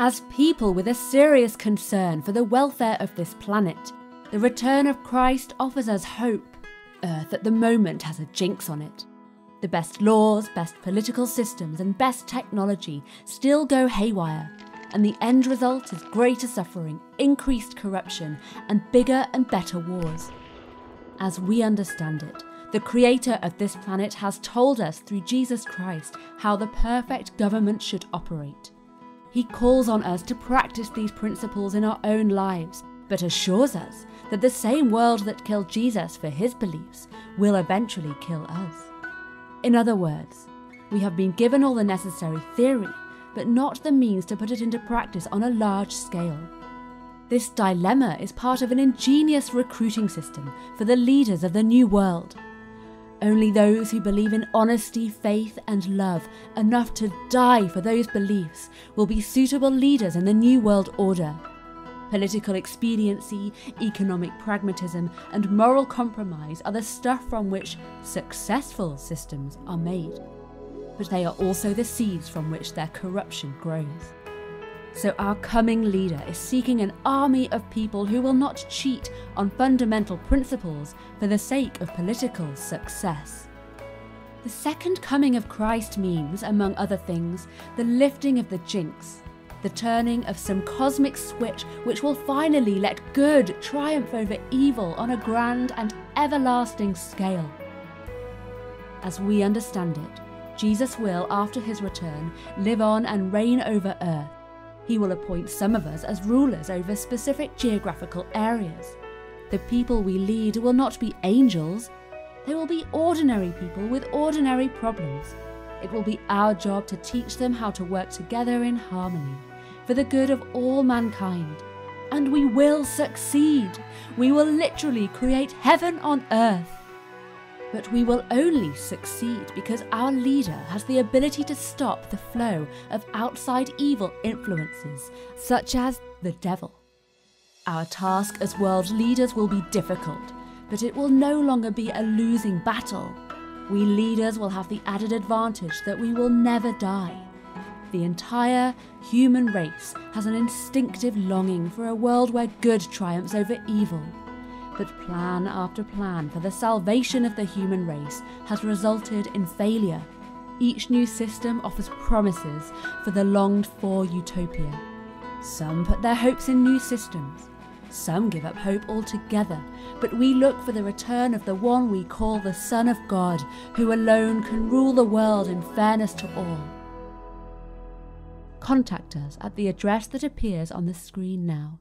As people with a serious concern for the welfare of this planet, the return of Christ offers us hope. Earth at the moment has a jinx on it. The best laws, best political systems, and best technology still go haywire, and the end result is greater suffering, increased corruption, and bigger and better wars. As we understand it, the creator of this planet has told us through Jesus Christ how the perfect government should operate. He calls on us to practice these principles in our own lives, but assures us that the same world that killed Jesus for his beliefs will eventually kill us. In other words, we have been given all the necessary theory, but not the means to put it into practice on a large scale. This dilemma is part of an ingenious recruiting system for the leaders of the new world. Only those who believe in honesty, faith, and love enough to die for those beliefs will be suitable leaders in the new world order. Political expediency, economic pragmatism, and moral compromise are the stuff from which successful systems are made. But they are also the seeds from which their corruption grows. So our coming leader is seeking an army of people who will not cheat on fundamental principles for the sake of political success. The second coming of Christ means, among other things, the lifting of the jinx, the turning of some cosmic switch which will finally let good triumph over evil on a grand and everlasting scale. As we understand it, Jesus will, after his return, live on and reign over earth. He will appoint some of us as rulers over specific geographical areas. The people we lead will not be angels. They will be ordinary people with ordinary problems. It will be our job to teach them how to work together in harmony, for the good of all mankind. And we will succeed. We will literally create heaven on earth. But we will only succeed because our leader has the ability to stop the flow of outside evil influences, such as the devil. Our task as world leaders will be difficult, but it will no longer be a losing battle. We leaders will have the added advantage that we will never die. The entire human race has an instinctive longing for a world where good triumphs over evil. But plan after plan for the salvation of the human race has resulted in failure. Each new system offers promises for the longed-for utopia. Some put their hopes in new systems. Some give up hope altogether, but we look for the return of the one we call the Son of God, who alone can rule the world in fairness to all. Contact us at the address that appears on the screen now.